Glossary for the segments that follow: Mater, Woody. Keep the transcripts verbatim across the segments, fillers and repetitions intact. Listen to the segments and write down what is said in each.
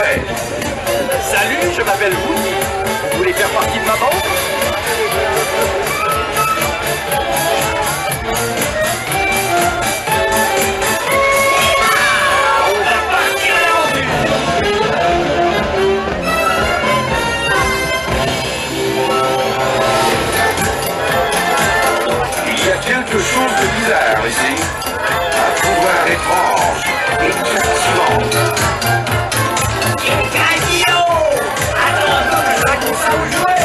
Ouais. Salut, je m'appelle Woody. Vous voulez faire partie de ma bande? On va partir en ville. Il y a quelque chose de bizarre ici. Un pouvoir étrange et captivant. Attention, je raconte ça au jouet.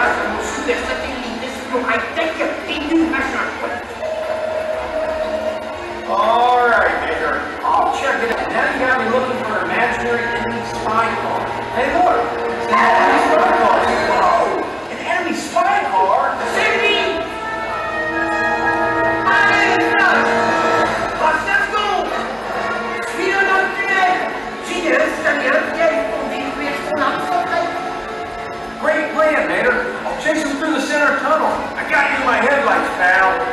grâce à mon super satellite, espion high-tech et du machin. All right, Mater. I'll check it out. Now you gotta be looking for an imaginary enemy spy car. Hey, look. It's an enemy spy car. Whoa! An enemy spy car? Save me! I'm nuts! Let's let's go! We are not dead! Genius, I'm not dead. Great plan, Mater. I'll chase him through the center tunnel. I got you in my headlights, pal.